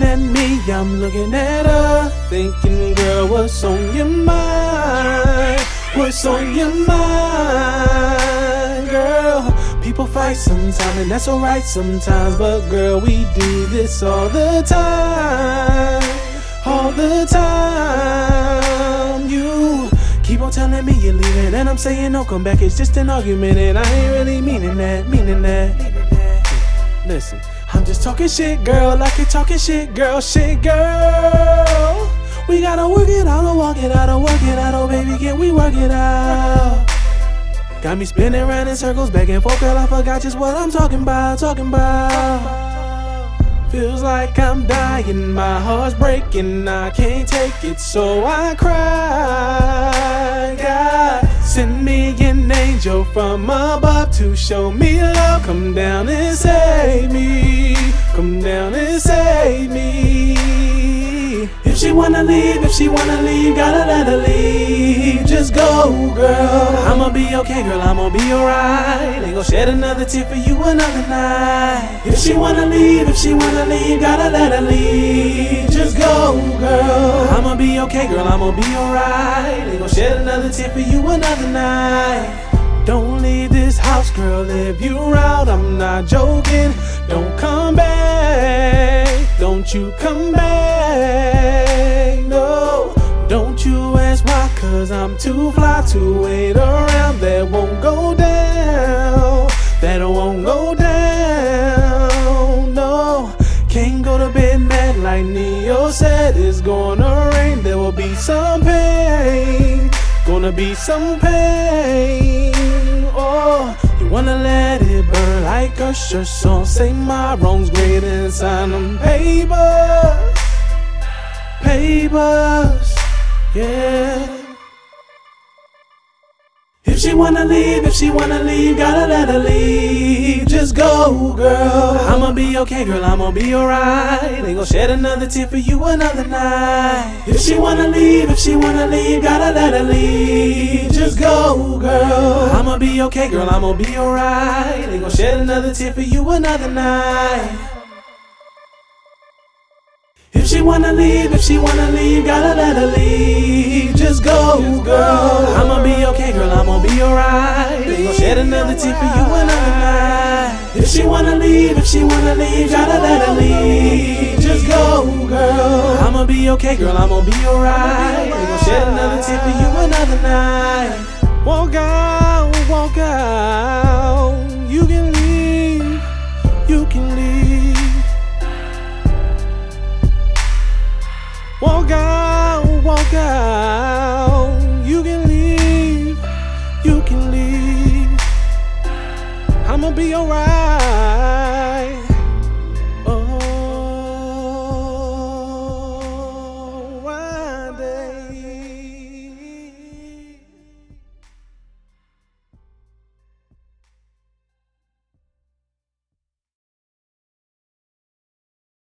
looking at me, I'm looking at her, thinking, girl, what's on your mind? What's on your mind, girl? People fight sometimes, and that's alright sometimes, but girl, we do this all the time, all the time. You keep on telling me you're leaving, and I'm saying no, come back, it's just an argument, and I ain't really meaning that, meaning that. Listen, I'm just talking shit, girl, like you're talking shit, girl, shit, girl. We gotta work it out, don't walk it out, don't work it out, oh baby, can we work it out? Got me spinning round in circles, back and forth, girl, I forgot just what I'm talking about, talking about. Feels like I'm dying, my heart's breaking, I can't take it, so I cry. God, send me an angel from above to show me love. Come down and save me, come down and save me. If she wanna leave, if she wanna leave, gotta let her leave. Just go, girl, I'ma be okay, girl, I'ma be alright. Ain't gon' shed another tear for you another night. If she wanna leave, if she wanna leave, gotta let her leave. Just go, girl, I'ma be okay, girl, I'ma be alright. Ain't gon' shed another tear for you another night. Don't leave this house, girl, if you're out, I'm not joking. Don't come back, don't you come back, no. Don't you ask why, cause I'm too fly to wait around. That won't go down, that won't go down, no. Can't go to bed mad like Neo said, it's gonna rain. There will be some pain, gonna be some pain, oh. You wanna let it burn like a Usher song, say my wrongs great and sign them papers, papers, yeah. If she wanna leave, if she wanna leave, gotta let her leave. Just go, girl, I'ma be okay, girl, I'ma be alright. Ain't gon' shed another tear for you another night. If she wanna leave, if she wanna leave, gotta let her leave. Just go, girl, I'ma be okay, girl, I'ma be alright. Ain't gon' shed another tear for you another night. If she wanna leave, if she wanna leave, gotta let her leave. Just go, girl, I'ma be okay, girl, I'ma be alright. Ain't gon' shed another tear for you another night. If she wanna leave, if she wanna leave, gotta let her leave. Just go, girl, I'ma be okay, girl, I'ma be alright. Ain't gon' shed another tear for you another night. Walk out, you can leave, you can leave. Walk out, you can leave, you can leave. I'ma be alright.